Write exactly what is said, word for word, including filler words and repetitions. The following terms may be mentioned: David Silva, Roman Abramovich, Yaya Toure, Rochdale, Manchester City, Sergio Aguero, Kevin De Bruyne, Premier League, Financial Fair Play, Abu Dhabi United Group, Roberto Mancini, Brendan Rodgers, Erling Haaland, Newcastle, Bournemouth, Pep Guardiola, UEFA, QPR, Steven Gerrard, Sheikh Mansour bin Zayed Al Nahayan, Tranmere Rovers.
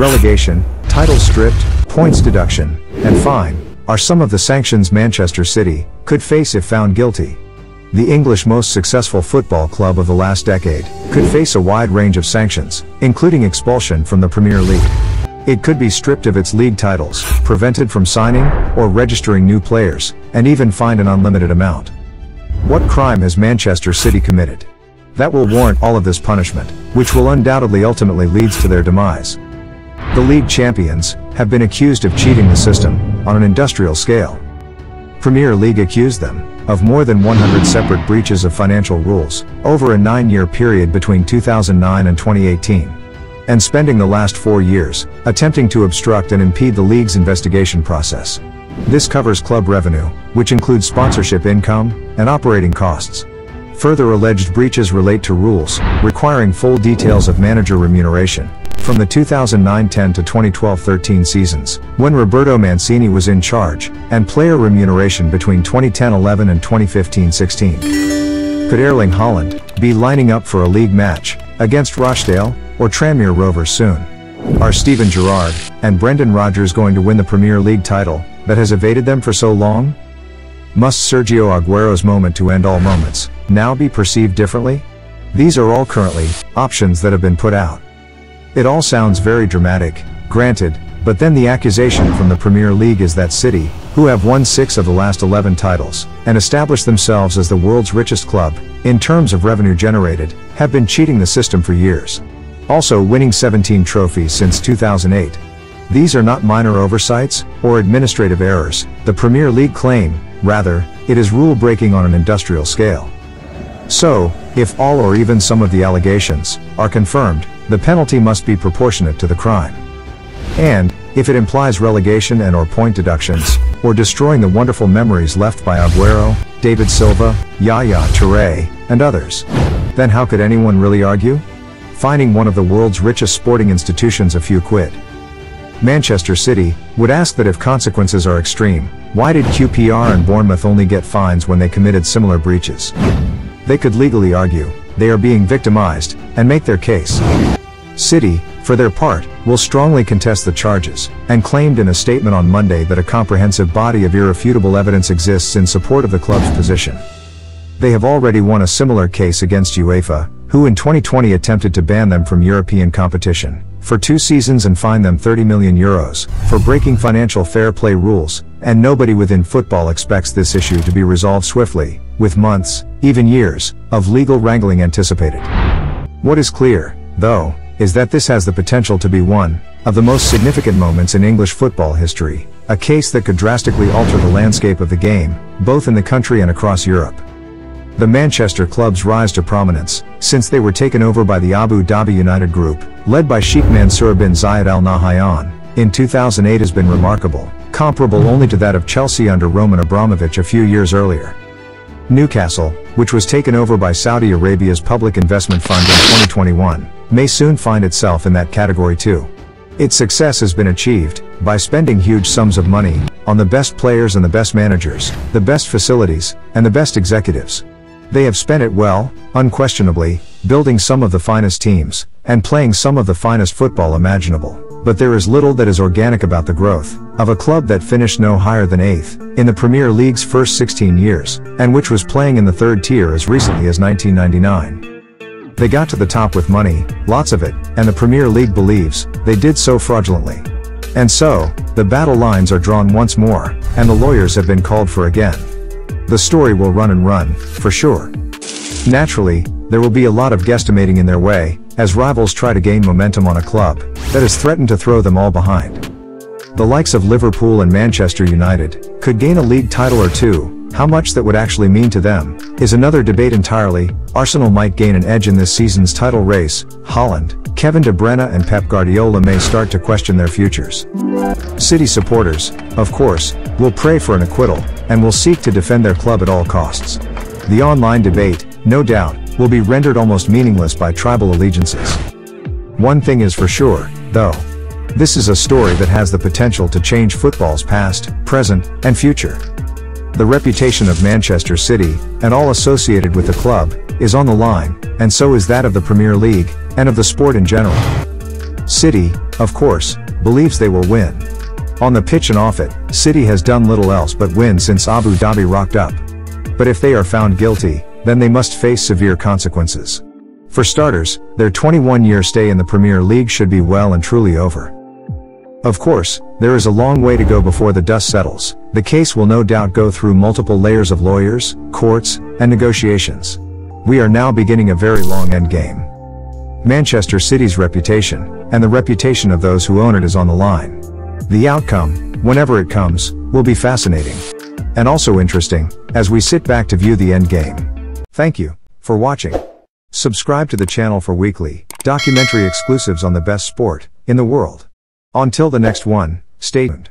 relegation, title stripped, points deduction, and fine, are some of the sanctions Manchester City could face if found guilty. The English most successful football club of the last decade could face a wide range of sanctions, including expulsion from the Premier League. It could be stripped of its league titles, prevented from signing or registering new players, and even fined an unlimited amount. What crime has Manchester City committed that will warrant all of this punishment, which will undoubtedly ultimately lead to their demise? The league champions have been accused of cheating the system on an industrial scale. Premier League accused them of more than one hundred separate breaches of financial rules over a nine-year period between two thousand nine and twenty eighteen, and spending the last four years attempting to obstruct and impede the league's investigation process. This covers club revenue, which includes sponsorship income and operating costs. Further alleged breaches relate to rules requiring full details of manager remuneration from the two thousand nine ten to twenty twelve thirteen seasons, when Roberto Mancini was in charge, and player remuneration between twenty ten eleven and twenty fifteen sixteen. Could Erling Haaland be lining up for a league match against Rochdale or Tranmere Rovers soon? Are Steven Gerrard and Brendan Rodgers going to win the Premier League title that has evaded them for so long? Must Sergio Aguero's moment to end all moments now be perceived differently? These are all currently options that have been put out. It all sounds very dramatic, granted, but then the accusation from the Premier League is that City, who have won six of the last eleven titles, and established themselves as the world's richest club, in terms of revenue generated, have been cheating the system for years. Also winning seventeen trophies since two thousand eight. These are not minor oversights or administrative errors, the Premier League claim, rather, it is rule-breaking on an industrial scale. So, if all or even some of the allegations are confirmed, the penalty must be proportionate to the crime. And, if it implies relegation and or point deductions, or destroying the wonderful memories left by Aguero, David Silva, Yaya Toure, and others, then how could anyone really argue? Fining one of the world's richest sporting institutions a few quid. Manchester City would ask that if consequences are extreme, why did Q P R and Bournemouth only get fines when they committed similar breaches? They could legally argue they are being victimized and make their case. City, for their part, will strongly contest the charges and claimed in a statement on Monday that a comprehensive body of irrefutable evidence exists in support of the club's position. They have already won a similar case against UEFA, who in twenty twenty attempted to ban them from European competition for two seasons and fine them thirty million euros for breaking financial fair play rules, and nobody within football expects this issue to be resolved swiftly, with months, even years, of legal wrangling anticipated. What is clear, though, is that this has the potential to be one of the most significant moments in English football history, a case that could drastically alter the landscape of the game, both in the country and across Europe. The Manchester club's rise to prominence, since they were taken over by the Abu Dhabi United Group, led by Sheikh Mansour bin Zayed Al Nahayan, in two thousand eight has been remarkable, comparable only to that of Chelsea under Roman Abramovich a few years earlier. Newcastle, which was taken over by Saudi Arabia's Public Investment Fund in twenty twenty-one, may soon find itself in that category too. Its success has been achieved by spending huge sums of money on the best players and the best managers, the best facilities, and the best executives. They have spent it well, unquestionably, building some of the finest teams, and playing some of the finest football imaginable, but there is little that is organic about the growth of a club that finished no higher than eighth in the Premier League's first sixteen years, and which was playing in the third tier as recently as nineteen ninety-nine. They got to the top with money, lots of it, and the Premier League believes they did so fraudulently. And so, the battle lines are drawn once more, and the lawyers have been called for again. The story will run and run, for sure. Naturally, there will be a lot of guesstimating in their way, as rivals try to gain momentum on a club that has threatened to throw them all behind. The likes of Liverpool and Manchester United could gain a league title or two. How much that would actually mean to them is another debate entirely. Arsenal might gain an edge in this season's title race. Haaland, Kevin De Bruyne and Pep Guardiola may start to question their futures. City supporters, of course, will pray for an acquittal, and will seek to defend their club at all costs. The online debate, no doubt, will be rendered almost meaningless by tribal allegiances. One thing is for sure, though. This is a story that has the potential to change football's past, present, and future. The reputation of Manchester City, and all associated with the club, is on the line, and so is that of the Premier League, and of the sport in general. City, of course, believes they will win. On the pitch and off it, City has done little else but win since Abu Dhabi rocked up. But if they are found guilty, then they must face severe consequences. For starters, their twenty-one year stay in the Premier League should be well and truly over. Of course, there is a long way to go before the dust settles. The case will no doubt go through multiple layers of lawyers, courts, and negotiations. We are now beginning a very long endgame. Manchester City's reputation, and the reputation of those who own it, is on the line. The outcome, whenever it comes, will be fascinating. And also interesting, as we sit back to view the endgame. Thank you for watching. Subscribe to the channel for weekly, documentary exclusives on the best sport in the world. Until the next one, stay tuned.